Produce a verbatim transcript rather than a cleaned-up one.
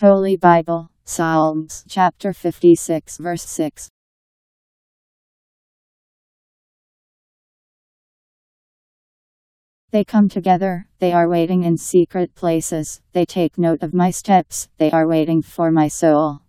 Holy Bible, Psalms chapter fifty-six verse six. They come together, they are waiting in secret places, they take note of my steps, they are waiting for my soul.